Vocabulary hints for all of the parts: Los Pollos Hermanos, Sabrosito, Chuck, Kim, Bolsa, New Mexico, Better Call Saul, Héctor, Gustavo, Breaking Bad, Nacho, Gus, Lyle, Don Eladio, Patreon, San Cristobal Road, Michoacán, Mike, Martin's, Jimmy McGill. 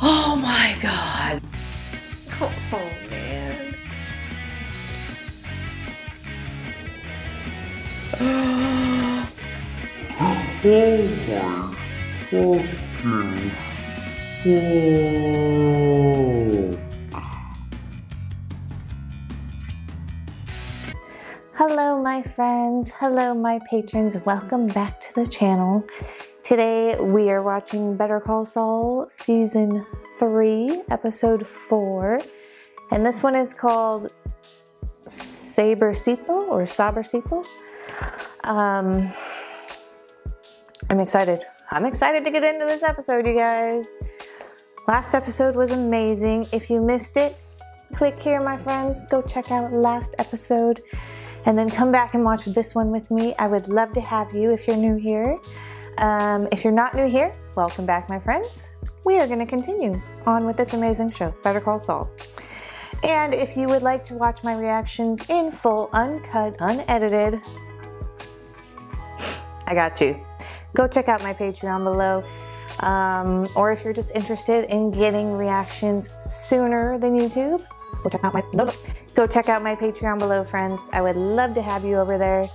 Oh my God. Oh man. Oh my fucking soul. Hello my friends, hello my patrons, welcome back to the channel. Today we are watching Better Call Saul Season 3, Episode 4, and this one is called Sabrosito or Sabrosito. I'm excited. I'm excited to get into this episode, you guys. Last episode was amazing. If you missed it, click here, my friends. Go check out last episode and then come back and watch this one with me. I would love to have you if you're new here. If you're not new here, welcome back, my friends. We are going to continue on with this amazing show, Better Call Saul. And if you would like to watch my reactions in full, uncut, unedited, I got you. Go check out my Patreon below, or if you're just interested in getting reactions sooner than YouTube, go check out my Patreon below, friends. I would love to have you over there.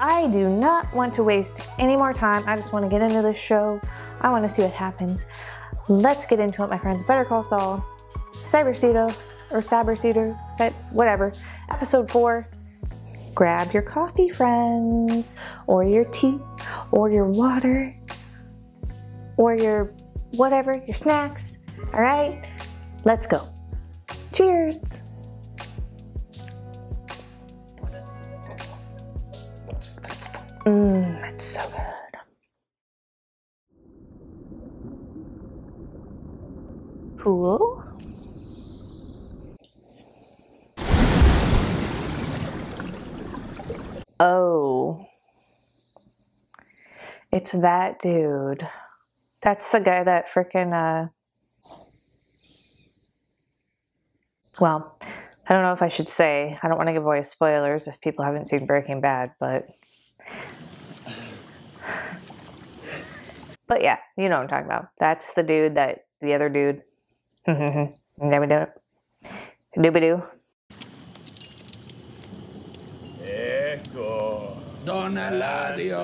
I do not want to waste any more time. I just want to get into this show. I want to see what happens. Let's get into it, my friends. Better Call Saul, Sabrosito, or Sabrosito, whatever, Episode 4. Grab your coffee, friends, or your tea, or your water, or your whatever, your snacks. All right, let's go. Cheers. Mmm, that's so good. Cool. Oh, it's that dude. That's the guy that frickin' well, I don't know if I should say, I don't want to give away spoilers if people haven't seen Breaking Bad, but yeah, you know what I'm talking about. That's the dude that, the other dude. There we do it. Doobie-doo. Héctor. Don Eladio.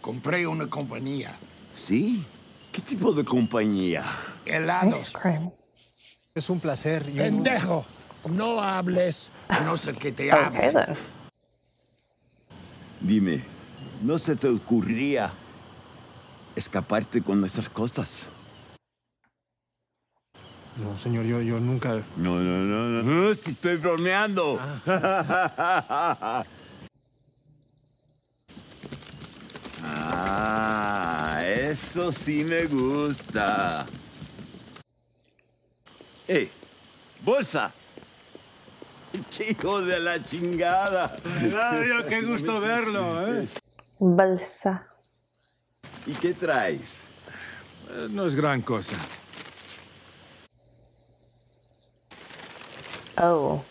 Compré una compañía. ¿Sí? ¿Qué tipo de compañía? Helados. Es un placer. Pendejo. No hables. No sé qué te hable. Okay, dime, ¿no se te ocurría escaparte con esas cosas? No, señor, yo nunca... No, si estoy bromeando. Ah. Ah, eso sí me gusta. ¡Hey, Bolsa! ¡Qué hijo de la chingada! ¡Dios, qué gusto verlo! ¿Eh? Bolsa. ¿Y qué traes? No es gran cosa. Oh.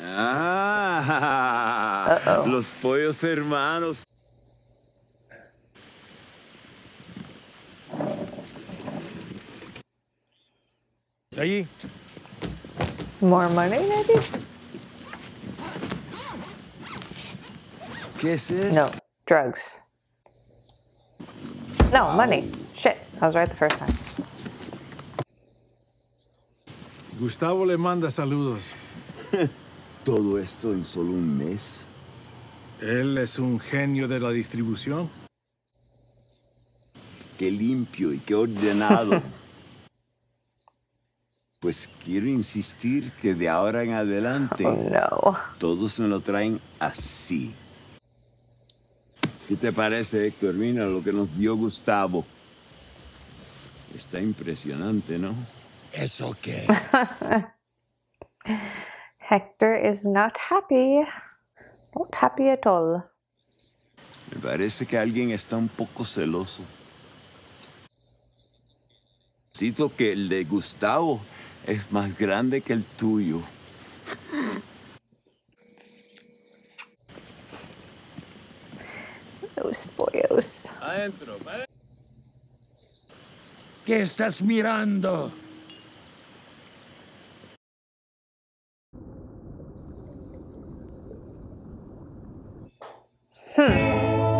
Ah, uh-oh. Los Pollos Hermanos. Allí. More money, maybe? ¿Qué es eso? No, drugs. No, money. Shit, I was right the first time. Gustavo le manda saludos. ¿Todo esto en solo un mes? Él es un genio de la distribución. Qué limpio y qué ordenado. Pues quiero insistir que de ahora en adelante... Oh, no. Todos me lo traen así. ¿Qué te parece, Héctor? Mira lo que nos dio Gustavo. Está impresionante, ¿no? It's okay. Hector is not happy. Not happy at all. Me parece que alguien está un poco celoso. Siento que el de Gustavo es más grande que el tuyo. Los pollos. Adentro, ¿vale? ¿Qué estás mirando?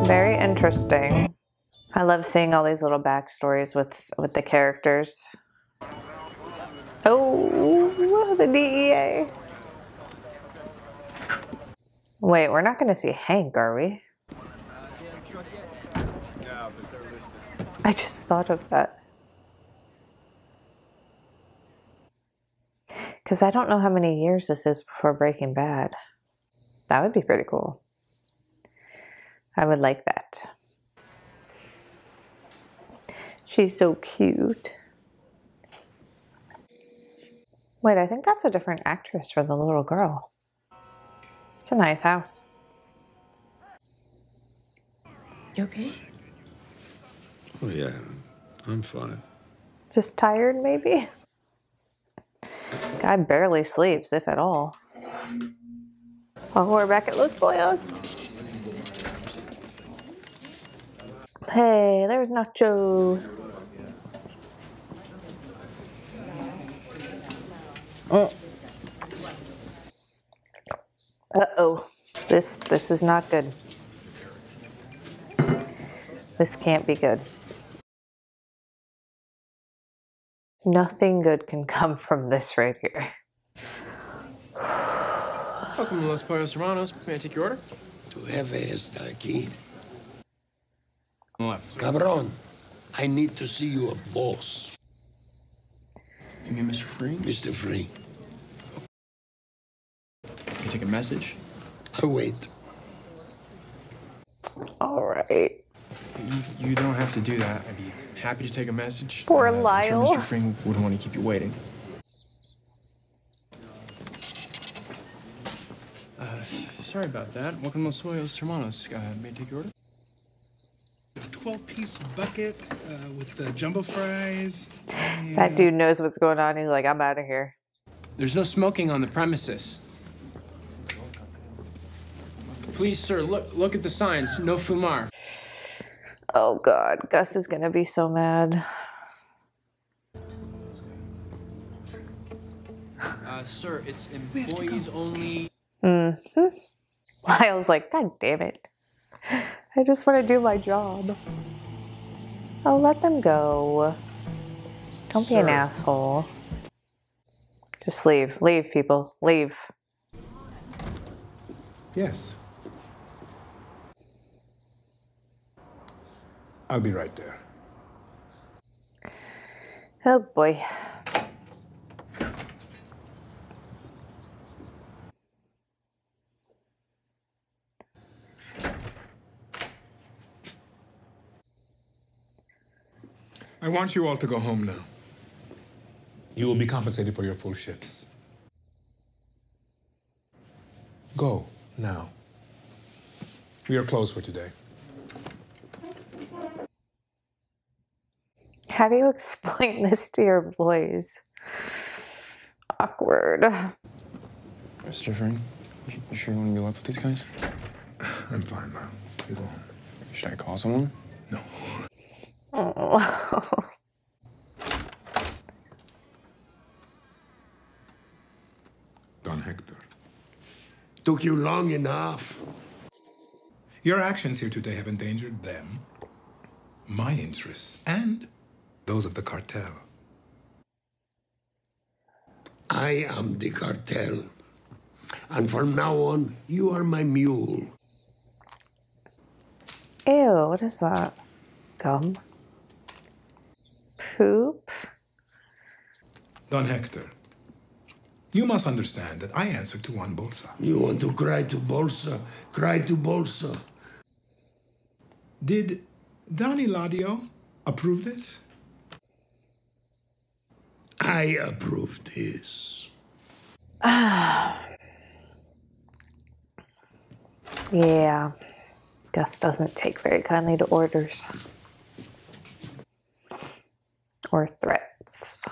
Very interesting. I love seeing all these little backstories with the characters. Oh, the DEA. Wait, we're not going to see Hank, are we? I just thought of that. Because I don't know how many years this is before Breaking Bad. That would be pretty cool. I would like that. She's so cute. Wait, I think that's a different actress for the little girl. It's a nice house. You okay? Oh yeah, I'm fine. Just tired maybe? Guy barely sleeps, if at all. Oh, we're back at Los Pollos. Hey, there's Nacho. Oh. Uh-oh. This is not good. This can't be good. Nothing good can come from this right here. Welcome to Los Pollos Hermanos. May I take your order? Tu jefe está aquí. Cabron, I need to see your boss. You mean Mr. Free? Mr. Free. Can you take a message? I'll wait. All right. You don't have to do that. I'd be happy to take a message. Poor Lyle. I'm sure Mr. Free wouldn't want to keep you waiting. Sorry about that. Welcome to Los Pollos Hermanos. May I take your order? 12-piece bucket with the jumbo fries. Yeah. That dude knows what's going on. He's like, I'm out of here. There's no smoking on the premises. Please, sir, look at the signs. No fumar. Oh, God. Gus is going to be so mad. Sir, it's employees only. Mm-hmm. Lyle's like, God damn it. I just want to do my job. Oh, let them go. Don't be an asshole. Just leave. Leave, people. Leave. Yes. I'll be right there. Oh, boy. I want you all to go home now. You will be compensated for your full shifts. Go now. We are closed for today. How do you explain this to your boys? Awkward. Mr. Fern, you sure you want to be left with these guys? I'm fine, Mom. You go home. Should I call someone? No. Oh. Don Hector. Took you long enough. Your actions here today have endangered them, my interests, and those of the cartel. I am the cartel. And from now on, you are my mule. Ew, what is that? Gum? Poop. Don Hector, you must understand that I answer to one Bolsa. You want to cry to Bolsa? Cry to Bolsa. Did Don Eladio approve this? I approve this. Yeah. Gus doesn't take very kindly to orders. Or threats.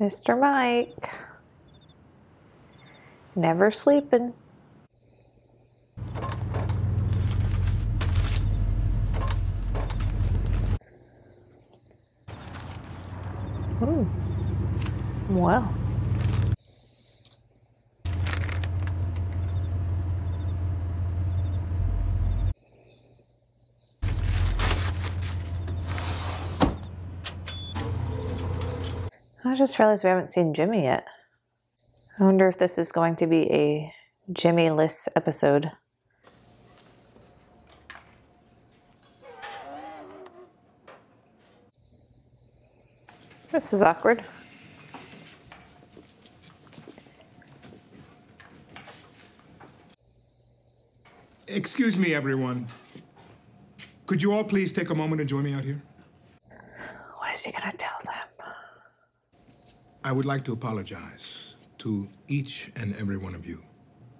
Mr. Mike. Never sleeping. Ooh. Wow. I just realized we haven't seen Jimmy yet. I wonder if this is going to be a Jimmy-less episode. This is awkward. Excuse me, everyone. Could you all please take a moment and join me out here? What is he gonna tell them? I would like to apologize to each and every one of you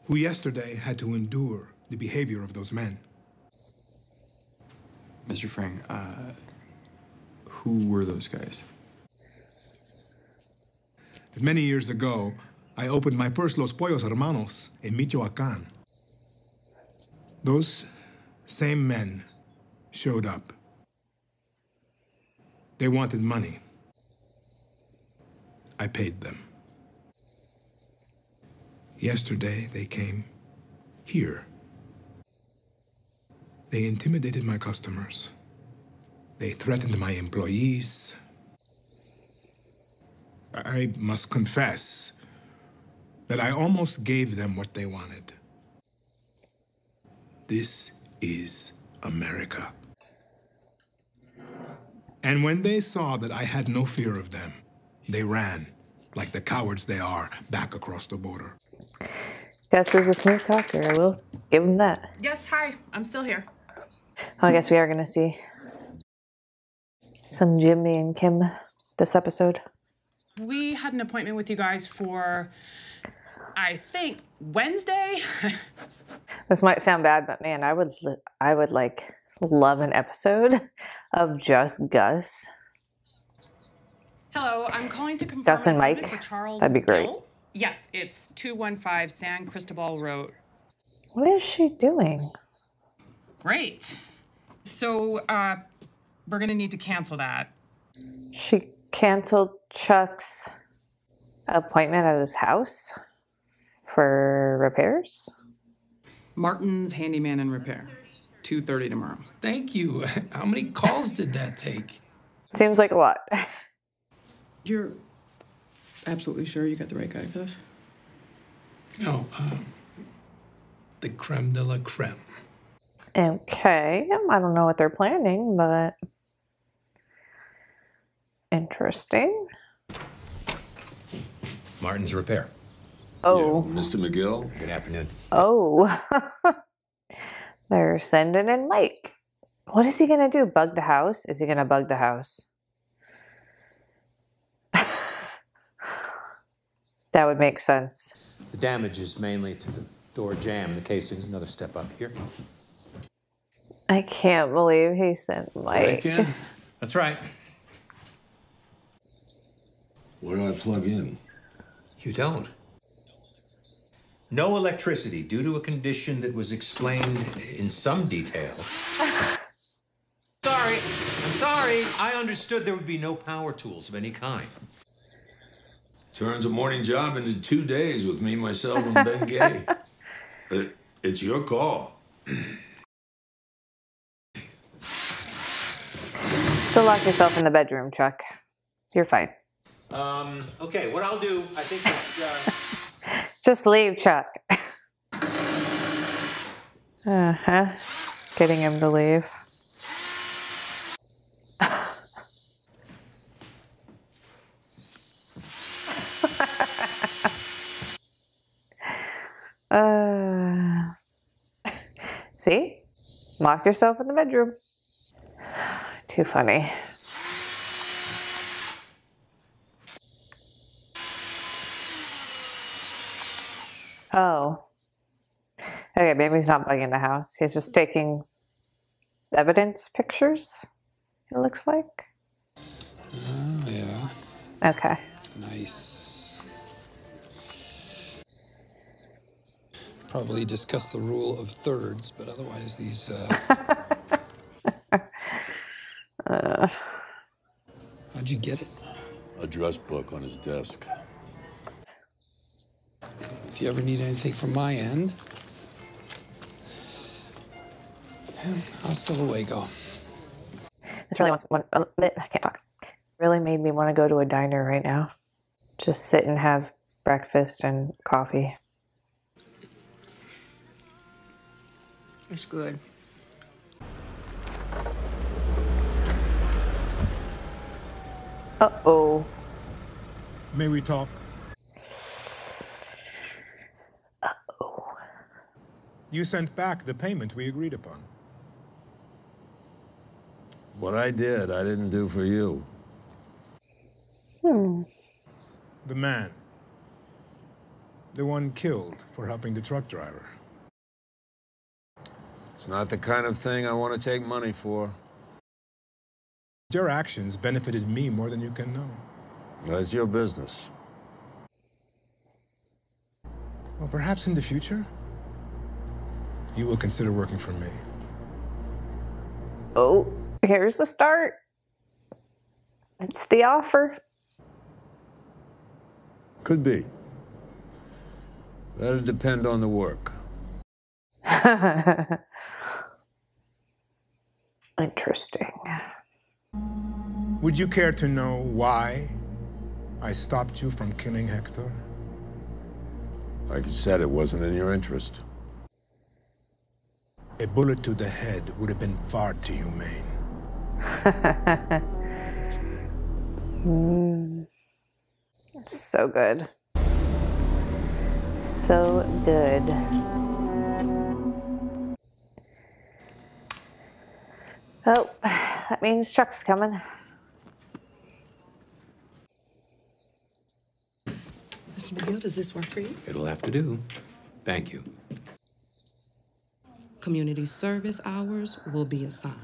who yesterday had to endure the behavior of those men. Mr. Frank, who were those guys? Many years ago, I opened my first Los Pollos Hermanos in Michoacán. Those same men showed up. They wanted money. I paid them. Yesterday, they came here. They intimidated my customers. They threatened my employees. I must confess that I almost gave them what they wanted. This is America. And when they saw that I had no fear of them, they ran, like the cowards they are, back across the border. Gus is a smooth talker, I will give him that. Yes, hi, I'm still here. Oh, I guess we are gonna see some Jimmy and Kim this episode. We had an appointment with you guys for, I think, Wednesday. This might sound bad, but man, I would like love an episode of just Gus. Hello, I'm calling to confirm. Gus and Mike. For Charles. That'd be great. Bill. Yes, it's 215 San Cristobal Road. What is she doing? Great. So we're gonna need to cancel that. She canceled Chuck's appointment at his house for repairs. Martin's handyman and repair, 2:30 tomorrow. Thank you. How many calls did that take? Seems like a lot. You're absolutely sure you got the right guy for this? No, the creme de la creme. Okay, I don't know what they're planning, but interesting. Martin's repair. Oh. Yeah, Mr. McGill, good afternoon. Oh. They're sending in Mike. What is he going to do? Bug the house? Is he going to bug the house? That would make sense. The damage is mainly to the door jamb. The casing's another step up here. I can't believe he sent Mike. Right, that's right. Where do I plug in? You don't. No electricity due to a condition that was explained in some detail. I'm sorry. I understood there would be no power tools of any kind. Turns a morning job into 2 days with me, myself, and Ben Gay. It's your call. Just go lock yourself in the bedroom, Chuck. You're fine. Okay, what I'll do, I think it's, just leave, Chuck. Getting him to leave. See? Lock yourself in the bedroom. Too funny. Oh. Okay, maybe he's not bugging the house. He's just taking evidence pictures, it looks like. Oh, yeah. Okay. Nice. Probably discuss the rule of thirds, but otherwise these... How'd you get it? Address book on his desk. If you ever need anything from my end... Hasta luego. This really wants... I can't talk. Really made me want to go to a diner right now. Just sit and have breakfast and coffee. It's good. Uh-oh. May we talk? Uh-oh. You sent back the payment we agreed upon. What I did, I didn't do for you. The man. The one killed for helping the truck driver. It's not the kind of thing I want to take money for. Your actions benefited me more than you can know. That's your business. Well, perhaps in the future, you will consider working for me. Oh, here's the start. It's the offer. Could be. That'll depend on the work. Interesting. Would you care to know why I stopped you from killing Héctor? Like you said, it wasn't in your interest. A bullet to the head would have been far too humane. So good. So good. Oh, that means Chuck's coming. Mr. McGill, does this work for you? It'll have to do. Thank you. Community service hours will be assigned.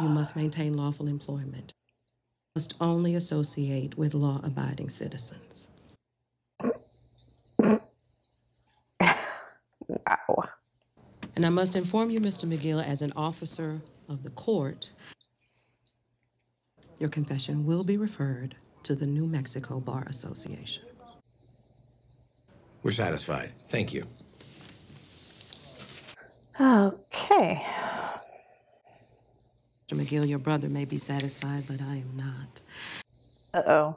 You must maintain lawful employment. Must only associate with law-abiding citizens. Wow. And I must inform you, Mr. McGill, as an officer of the court, your confession will be referred to the New Mexico Bar Association. We're satisfied. Thank you. Okay. Mr. McGill, your brother may be satisfied, but I am not. Uh-oh.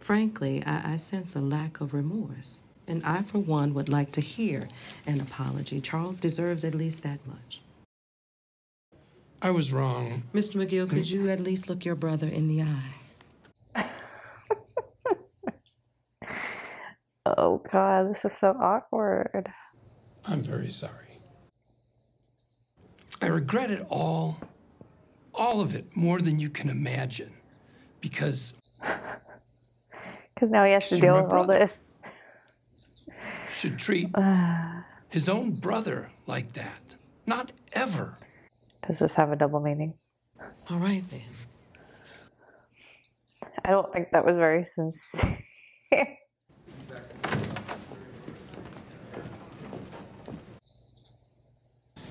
Frankly, I sense a lack of remorse. And I, for one, would like to hear an apology. Charles deserves at least that much. I was wrong. Mr. McGill, could you at least look your brother in the eye? Oh, God, this is so awkward. I'm very sorry. I regret it all. All of it, more than you can imagine, because... Because now he has to deal with all this. Should treat his own brother like that. Not ever. Does this have a double meaning? All right, then. I don't think that was very sincere.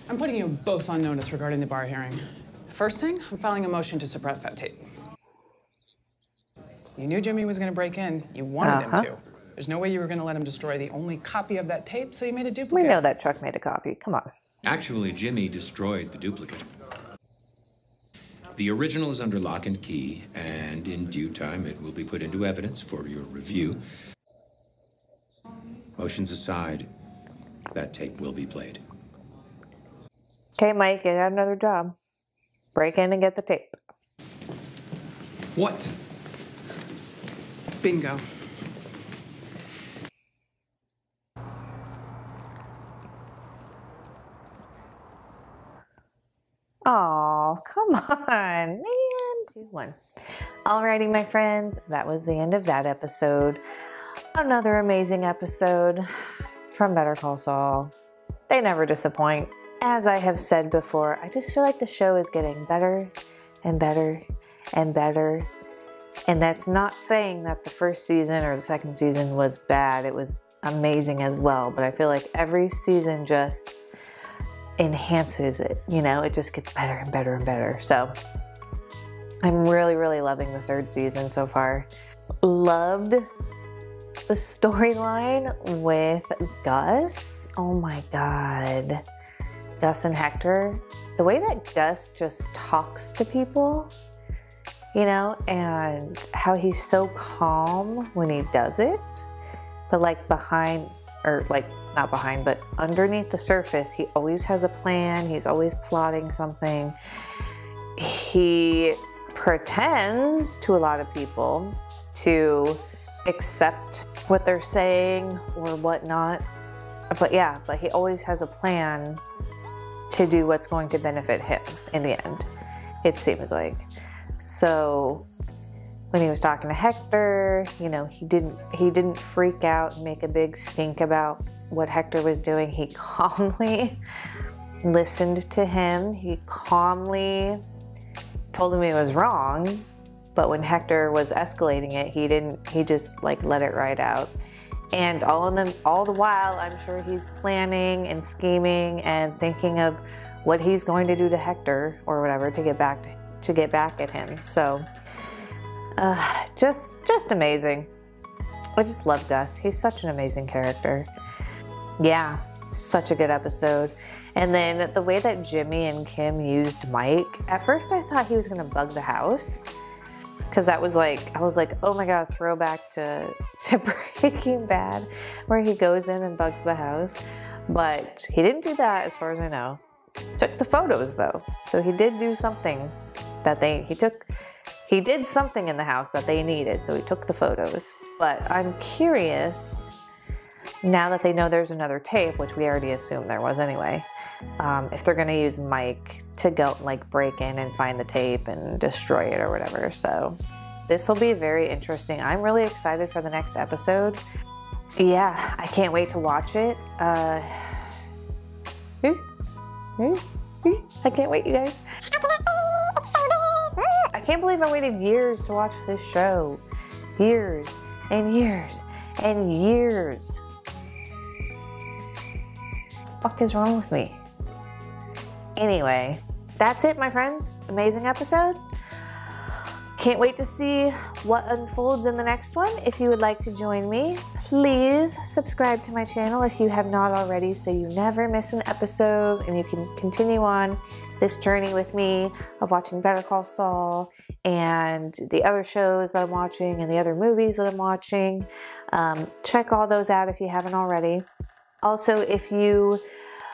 I'm putting you both on notice regarding the bar hearing. First thing, I'm filing a motion to suppress that tape. You knew Jimmy was going to break in. You wanted him to. There's no way you were going to let him destroy the only copy of that tape, so you made a duplicate. We know that Chuck made a copy. Come on. Actually, Jimmy destroyed the duplicate. The original is under lock and key, and in due time, it will be put into evidence for your review. Motions aside, that tape will be played. Okay, Mike, you got another job. Break in and get the tape. What? Bingo. Oh, come on, man. 2-1. Alrighty, my friends, that was the end of that episode. Another amazing episode from Better Call Saul. They never disappoint. As I have said before, I just feel like the show is getting better and better and better And that's not saying that the first season or the second season was bad. It was amazing as well, but I feel like every season just enhances it, you know? It just gets better and better and better. So I'm really, really loving the third season so far. Loved the storyline with Gus. Oh my God. Gus and Héctor. The way that Gus just talks to people, you know, and how he's so calm when he does it, but like behind, or like not behind, but underneath the surface, he always has a plan. He's always plotting something. He pretends to a lot of people to accept what they're saying or whatnot. But yeah, but he always has a plan to do what's going to benefit him in the end, it seems like. So when he was talking to Héctor, you know, he didn't freak out and make a big stink about what Héctor was doing. He calmly listened to him. He calmly told him he was wrong, but when Héctor was escalating it, he just like let it ride out. And all the while, I'm sure he's planning and scheming and thinking of what he's going to do to Héctor or whatever to get back at him. So just amazing. I just love Gus. He's such an amazing character. Yeah, such a good episode. And then the way that Jimmy and Kim used Mike, at first I thought he was gonna bug the house. Cause that was like, I was like, oh my God, throwback to Breaking Bad, where he goes in and bugs the house. But he didn't do that as far as I know. Took the photos though. So he did do something that he did something in the house that they needed. So he took the photos. But I'm curious, now that they know there's another tape, which we already assumed there was anyway, if they're gonna use Mike to go like break in and find the tape and destroy it or whatever. So this will be very interesting. I'm really excited for the next episode. Yeah, I can't wait to watch it. I can't wait, you guys. I can't believe I waited years to watch this show. Years and years and years. What the fuck is wrong with me? Anyway, that's it, my friends. Amazing episode. Can't wait to see what unfolds in the next one. If you would like to join me, please subscribe to my channel if you have not already, so you never miss an episode and you can continue on this journey with me of watching Better Call Saul and the other shows that I'm watching and the other movies that I'm watching. Check all those out if you haven't already. Also, if you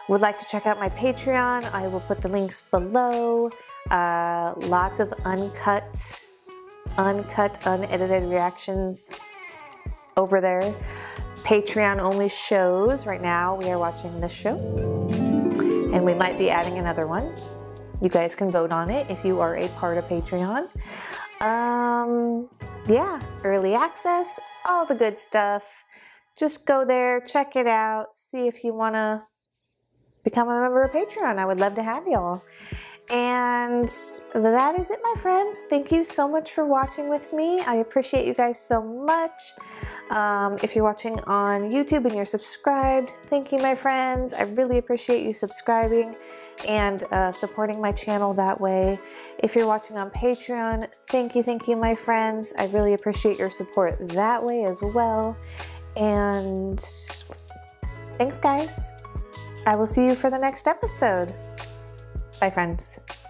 would like to check out my Patreon, I will put the links below. Lots of unedited reactions over there. Patreon only shows. Right now we are watching this show and we might be adding another one. You guys can vote on it if you are a part of Patreon. Yeah, early access, all the good stuff. Just go there, check it out, see if you want to become a member of Patreon. I would love to have y'all. And that is it, my friends. Thank you so much for watching with me. I appreciate you guys so much. If you're watching on YouTube and you're subscribed, thank you, my friends. I really appreciate you subscribing and supporting my channel that way. If you're watching on Patreon, thank you, my friends. I really appreciate your support that way as well. And thanks, guys. I will see you for the next episode. Bye, friends.